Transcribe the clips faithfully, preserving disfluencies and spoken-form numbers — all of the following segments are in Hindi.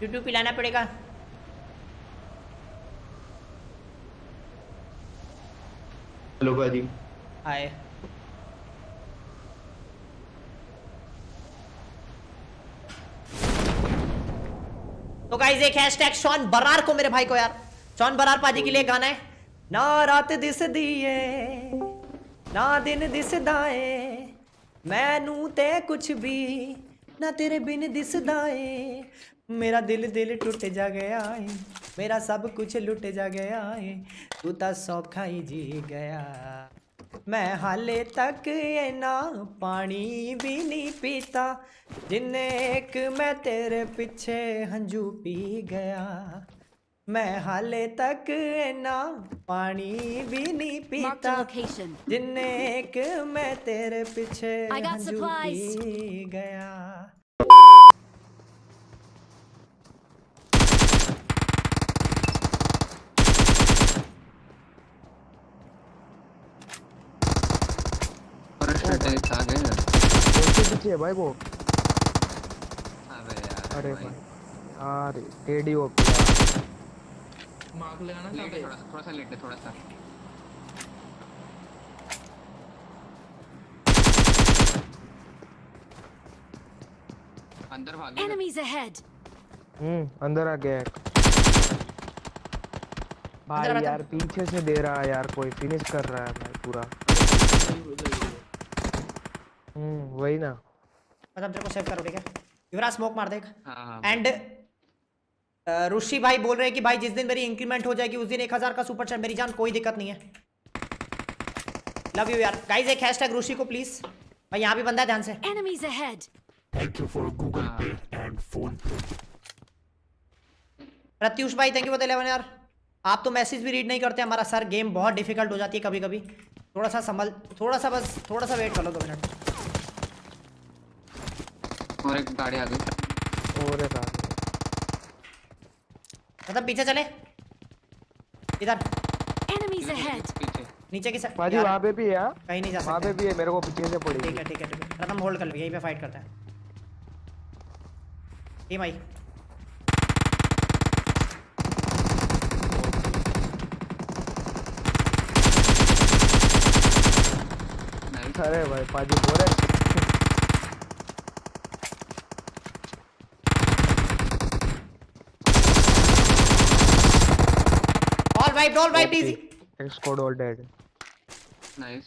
टूटू पिलाना पड़ेगा। हेलो भाजी। हाय। तो गाइस एक हैशटैग शॉन बरार को मेरे भाई को यार शॉन बरार पाजी के लिए गाना है। ना रात दिस दिए ना दिन दिसदाए मैनू ते कुछ भी ना तेरे बिन दिसदाए मेरा दिल दिल टूट जा गया है मेरा सब कुछ लुट जा गया है तू तो सौखा ही जी गया मैं हाले तक ये ना पानी भी नहीं पीता जिन्ने एक मैं तेरे पीछे हंजू पी गया मैं हाले तक ये ना पानी भी नहीं पीता जिन्ने एक मैं तेरे पीछे हंजू पी गया। आ गए पीछे भाई वो अरे भाई यार टेडी हो मार लेना ना थोड़ा थोड़ा सा लेट थोड़ा सा अंदर भाग एनिमीज अहेड हम्म अंदर आ गया भाई यार पीछे से दे रहा है यार कोई फिनिश कर रहा है भाई पूरा हम्म वही ना मतलब तेरे को सेव करो ठीक है युवराज स्मोक मार देख। एंड ऋषि भाई बोल रहे हैं कि भाई जिस दिन मेरी इंक्रीमेंट हो जाएगी उस दिन एक हजार का सुपर चैट मेरी जान कोई दिक्कत नहीं है। लव यू यार गाइस एक हैशटैग ऋषि को प्लीज भाई यहाँ भी बंदा है ध्यान से। Enemies ahead thank you for Google Pay and phone पे। प्रत्युष भाई थैंक यू फॉर इलेवन यार आप तो मैसेज भी रीड नहीं करते हमारा सर गेम बहुत डिफिकल्ट हो जाती है कभी कभी थोड़ा सा संभल थोड़ा सा बस थोड़ा सा वेट कर लो दो मिनट। और एक गाड़ी आ गई और एक आ गई मतलब पीछे चले इधर एनिमीज अहेड पीछे नीचे की साइड भाई वहां पे भी है यार कहीं नहीं जा सकते वहां पे भी है मेरे को पीछे से पड़ी ठीक है ठीक है ठीक है रतन होल्ड कर ले यहीं पे फाइट करते हैं ए भाई अरे भाई पाजी बोल रहे all wipe all wipe easy squad all dead nice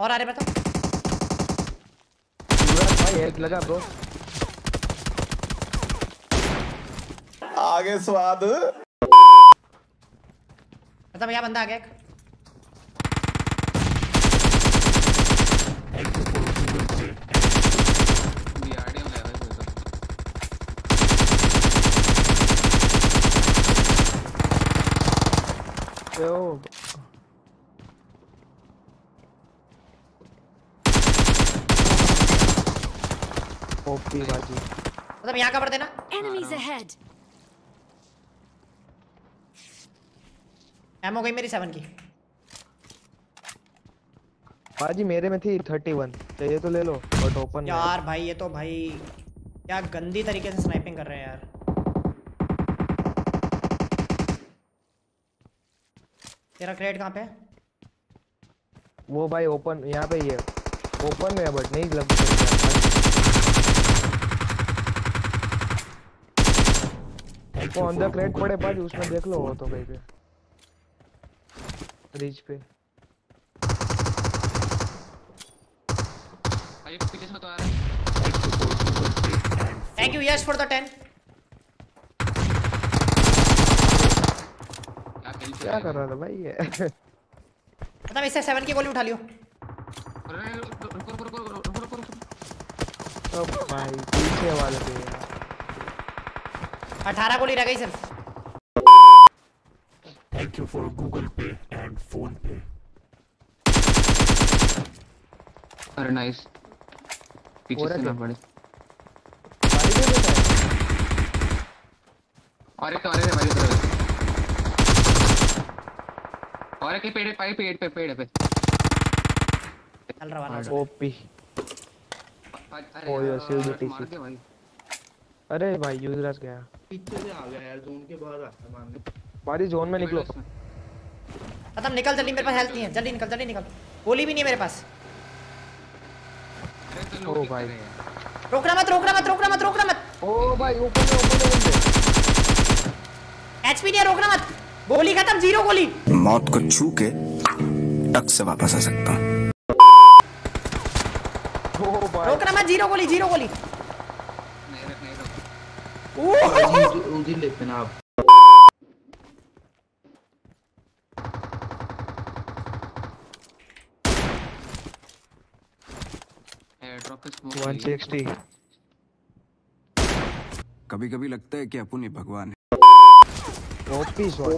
और आ रहे बताओ भाई एक लगा ब्रो आगे स्वाद मतलब भैया बंदा आ गया एक ओपी बाजी मतलब यहाँ कवर देना एनिमीज अहेड एम हो गई मेरी सेवन की बाजी मेरे में थी थर्टी वन चाहिए तो ले लो बट ओपन यार भाई ये तो भाई क्या गंदी तरीके से स्नाइपिंग कर रहे हैं यार। तेरा क्रेड कहाँ पे है वो भाई ओपन यहाँ पे ही है ओपन में है बट नहीं लग वो अंदर क्रेड पड़े भाई उसमें देख लो वो तो कहीं पे रीच पे भाई पीछे से तो आ रहा है। Thank you Yash for the ten क्या कर रहा था भाई ये मतलब इससे सेवन की गोली उठा लियो अरे रुको रुको रुको रुको रुको रुको अब भाई पीछे वाले पे अठारह गोली रह गई सिर्फ। Thank you for Google Pay and phone पे अरे नाइस पीछे से ना पड़े और एक और है भाई इधर और एक पेड़ पे पेड़ पे पेड़ पे चल रहा वाला ओपी अरे ओ यार सील टीसी अरे भाई यूजरस गया पीछे से आ गया यार, जोन के बाहर आ गया मानने। भाई जोन में निकलो, खत्म। निकल जल्दी, मेरे पास हेल्थ नहीं है, जल्दी निकल जल्दी निकल। गोली भी नहीं मेरे पास। ओ भाई रोकना मत रोकना मत रोकना मत रोकना मत। ओ भाई ऊपर से ऊपर से एचपी नहीं, रोकना मत। गोली खत्म, जीरो गोली। मौत को छू के टक से वापस आ सकता हूं। ओ भाई रोकना मत, जीरो गोली जीरो गोली। नहीं रख नहीं रख। ओ उंगली ले पे ना आप। एक सौ साठ। कभी कभी लगता है कि अपुन ही भगवान है। ओपी शॉट,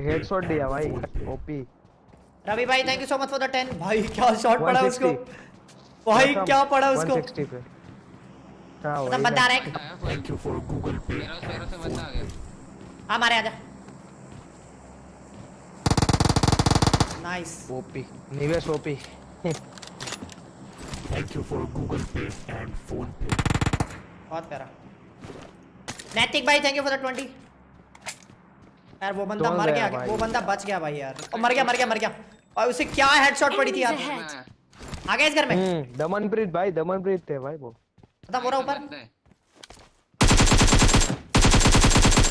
हेडशॉट दिया भाई ओपी। रवि भाई thank you so much for the ten. भाई क्या शॉट पड़ा उसको, भाई क्या पड़ा उसको। एक सौ साठ पे क्या हो बता रहा है। थैंक यू फॉर गूगल पे। मेरे से बंदा आ गया हमारे। आजा nice OP, Nivesh OP. Thank you for Google Pay and Phone Pay. बहुत प्यारा। नैतिक भाई thank you for the twenty. यार वो बंदा मर गया, वो बंदा बच गया भाई यार। और मर गया मर गया मर गया। और उसे क्या हेडशॉट पड़ी थी यार। आ गया इस घर में। दमनप्रीत भाई, दमनप्रीत थे भाई वो। खत्म हो रहा ऊपर।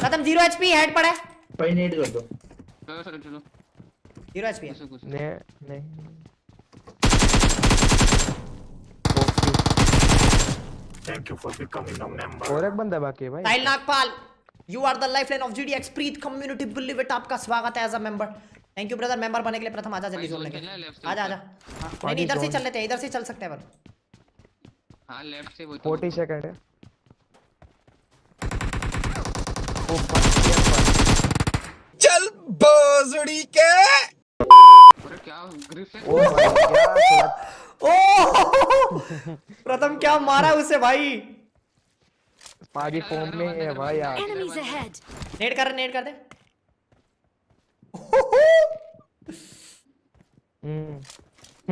खत्म, जीरो एचपी, हेड पड़ा है। भाई नेट कर दो। चलो चलो चलो। जीरो एचपी है। नहीं नहीं। Thank you for becoming a member. और एक बंदा बाकी है भाई। साहिल Nagpal, you are the lifeline of GtxPreet community. Believe it, आपका स्वागत है as a member. Thank you brother, member बनने के लिए प्रथम आजा जल्दी जोड़ने के लिए। आजा आजा। नहीं नहीं इधर से चल लेते हैं, इधर से चल सकते हैं पर। हाँ लेफ्ट से वो। चालीस सेकंड है। चल बोझड़ी के। अरे क्या ग्रिप है। ओह प्रथम क्या मारा उसे भाई। पागी फॉर्म में है भाई यार। नेट कर नेट कर दे। हम्म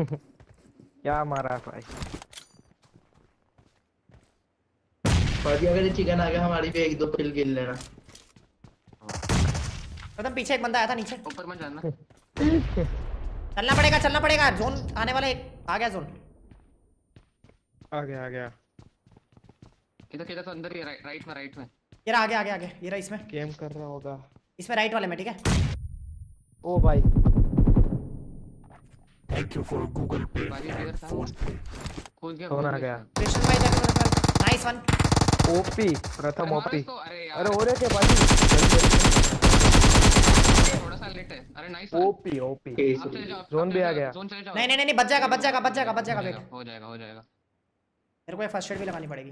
क्या मारा भाई। पागी अगर चिकन आ गया हमारी भी एक दो किल गिन लेना। प्रथम पीछे एक बंदा आया था नीचे। ऊपर मत जाना। चलना पड़ेगा चलना पड़ेगा। जोन आने वाला है, आ गया जोन। आ गया आ गया। किधर किधर तो अंदर ही रा, राइट में राइट में। ये रहा आ गया आ गया आ गया। ये रहा इसमें। गेम कर रहा होगा। इसमें राइट वाले में ठीक है। ओ भाई। थैंक यू फॉर गूगल पे। कौन गया? कौन आ गया? कृष्ण भाई जाके। Nice one. OP Pratham OP. अरे हो रहे के भाई थोड़ा सा लेट है। अरे नाइस ओपी ओपी। जोन भी आ गया। नहीं नहीं नहीं बच जाएगा बच जाएगा बच जाएगा बच जाएगा। वेट हो जाएगा हो जाएगा। मेरे को फर्स्ट एड भी लगानी पड़ेगी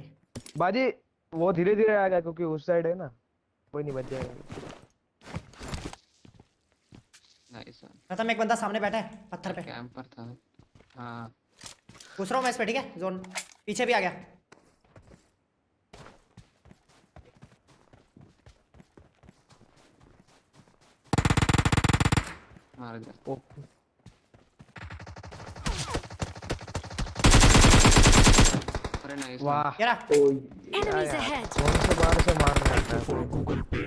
बाजी। वो धीरे-धीरे आएगा क्योंकि उस साइड है ना, कोई नहीं बच जाएगा। Nice one. खत्म, एक बंदा सामने बैठा है पत्थर पे। कैंप पर था। हां घुस रहा हूं मैं इस पे ठीक है। जोन पीछे भी आ गया। वाह यार। Enemies ahead. कौन से बाहर से मारना है गूगल पे।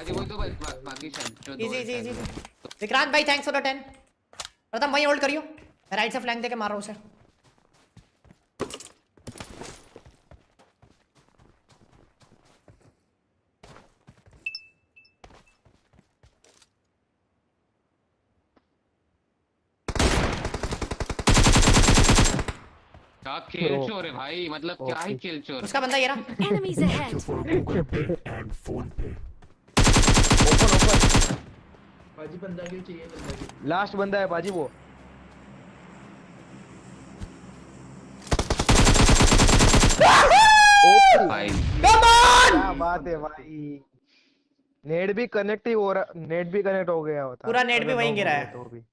आज वो तो बाकी शायद। Easy easy easy. विक्रांत भाई थैंक्स फॉर द टेन। प्रथम वहीं होल्ड करियो, राइट से फ्लैंक देके मार रहा हूं उसे। खेलचोर है भाई, मतलब क्या ही खेलचोर। उसका बंदा ये रहा। Enemies ahead. ऊपर ऊपर बाजी। बंदा क्यों चाहिए? बंदा लास्ट बंदा है बाजी वो। ओपी भाई कम ऑन। क्या बात है भाई। नेट भी कनेक्ट ही हो रहा, नेट भी कनेक्ट हो गया होता। पूरा नेट भी वहीं गिरा है।